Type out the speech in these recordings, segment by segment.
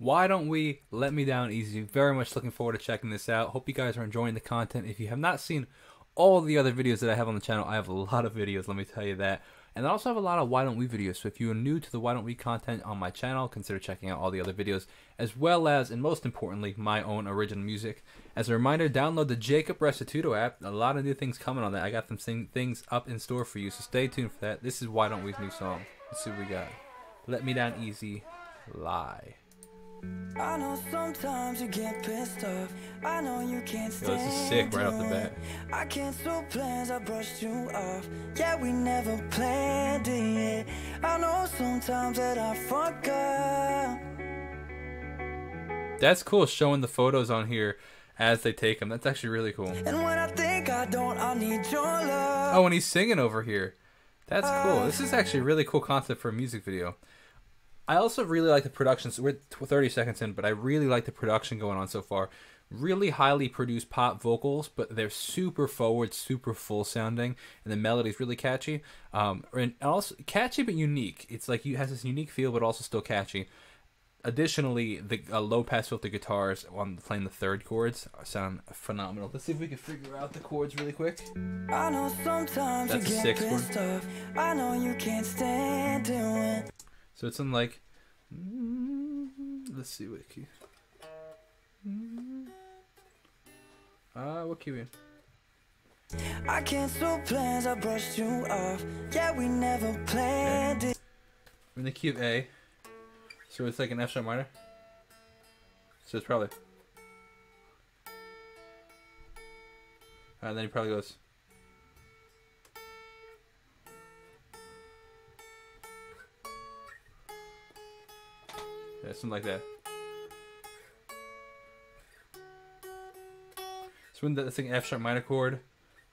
Why Don't We, Let Me Down Easy. Very much looking forward to checking this out. Hope you guys are enjoying the content. If you have not seen all the other videos that I have on the channel, I have a lot of videos, let me tell you that. And I also have a lot of Why Don't We videos, so if you are new to the Why Don't We content on my channel, consider checking out all the other videos, as well as, and most importantly, my own original music. As a reminder, download the Jacob Restituto app. A lot of new things coming on that. I got some things up in store for you, so stay tuned for that. This is Why Don't We's new song. Let's see what we got. Let Me Down Easy, Lie. I know sometimes you get pissed off. I know you can't stand. Yo, this is sick right off the bat. I cancel plans, I brushed you off. Yeah, we never planned it. I know sometimes that I fuck up. That's cool, showing the photos on here as they take them. That's actually really cool. And when I think I don't, I need your love. Oh, and he's singing over here. That's cool. This is actually a really cool concept for a music video. I also really like the production. So we're 30 seconds in, but I really like the production going on so far. Really highly produced pop vocals, but they're super forward, super full sounding, and the melody's really catchy. And also catchy but unique. It's like it has this unique feel, but also still catchy. Additionally, the low pass filter guitars on playing the third chords sound phenomenal. Let's see if we can figure out the chords really quick. I know sometimes that's a sixth chord. I know you can't stand doing. So it's in like, let's see what key. What key we in? I cancel plans. I brushed you off. Yeah, we never planned it. We're in the key of A. So it's like an F sharp minor. So it's probably. And then he probably goes. Yeah, something like that. So when that's like F sharp minor chord,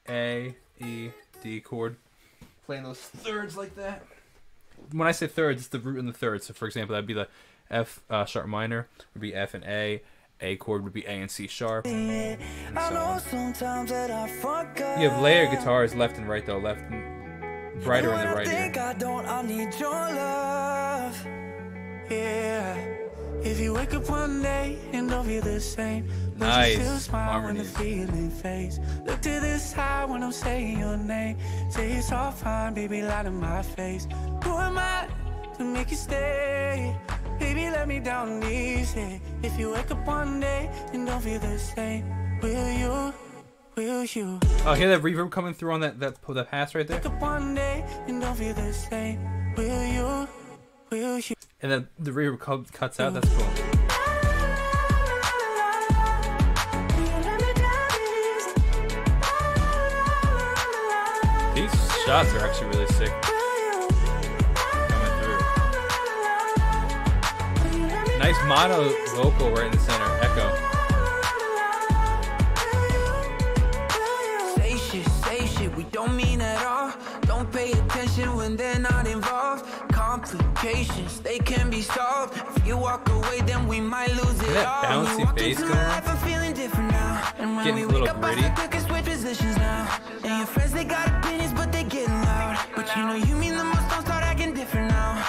A, E, D chord. Playing those thirds like that. When I say thirds, it's the root and the third. So for example, that'd be the F sharp minor would be F and A chord would be A and C sharp. And so on. You have layered guitars left and right though, left and brighter and the right ear. If you wake up one day and don't feel the same, nice harmonies. Look to this high when I'm saying your name. Say it's all fine, baby, lie to my face. Who am I to make you stay? Baby, let me down easy. If you wake up one day and don't feel the same, will you? Oh, hear that reverb coming through on that pass right there. Wake up one day and don't feel the same, will you? And then the reverb cuts out. That's cool. These shots are actually really sick. Coming through. Nice mono vocal right in the center. Echo. Say shit, we don't mean at all. Don't pay attention when they're not involved. Complications, they can be solved. If you walk away, then we might lose it all. Bouncy bass going on. Getting a little gritty. And your friends, they got opinions, but they getting loud. But you know you mean the most, don't start acting different now.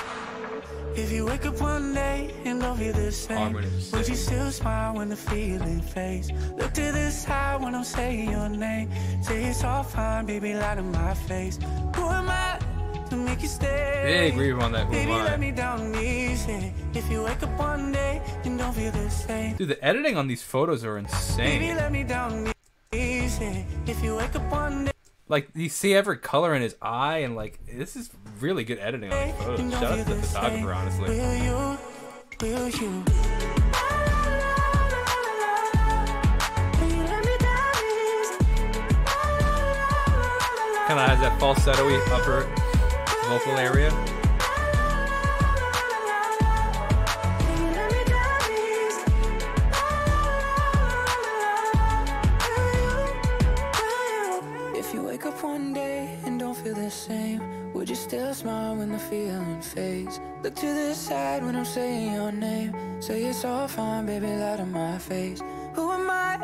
If you wake up one day and don't feel the same, would you still smile when the feeling fades? Look to this high when I'm saying your name. Say it's all fine, baby, lie to my face. Who am I? To make you stay. Big reverb on that. Baby, let me down easy. If you wake up one day and don't feel the same. Dude, the editing on these photos are insane. Baby, let me down easy. If you wake up one day. Like, you see every color in his eye, and like, this is really good editing on these photos. Shout out to the photographer, honestly. Will you? Kind of has that falsetto-y upper vocal area. If you wake up one day and don't feel the same, would you still smile when the feeling fades? Look to the side when I'm saying your name. Say it's all fine, baby, lie to my face. Who am I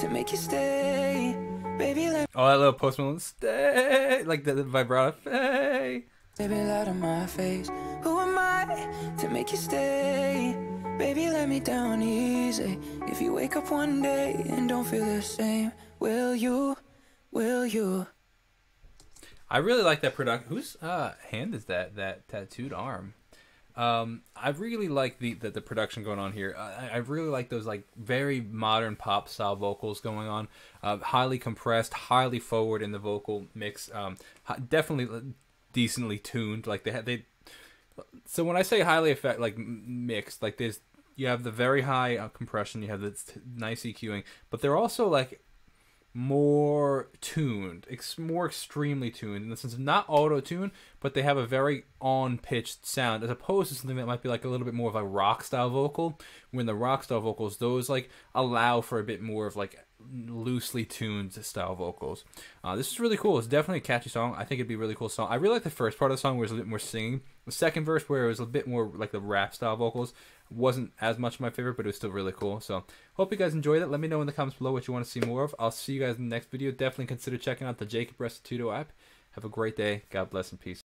to make you stay? Baby, let me. Oh, that little Post Malone stay. Like the vibrato. Hey. Baby, lie to my face. Who am I to make you stay? Baby, let me down easy. If you wake up one day and don't feel the same, will you? I really like that production. Whose hand is that? That tattooed arm. I really like the production going on here. I really like those like very modern pop style vocals going on. Highly compressed, highly forward in the vocal mix. Definitely decently tuned. Like So when I say highly effect, like mixed, like there's you have the very high compression, you have the nice EQing, but they're also like more tuned, more extremely tuned in the sense of not auto-tuned, but they have a very on-pitched sound as opposed to something that might be like a little bit more of a rock style vocal. When the rock style vocals, those like allow for a bit more of like loosely tuned style vocals. This is really cool. It's definitely a catchy song. I think it'd be a really cool song. I really like the first part of the song where it was a bit more singing. The second verse where it was a bit more like the rap style vocals wasn't as much my favorite, but it was still really cool. So hope you guys enjoyed it. Let me know in the comments below what you want to see more of. I'll see you guys in the next video. Definitely consider checking out the Jacob Restituto app. Have a great day. God bless and peace.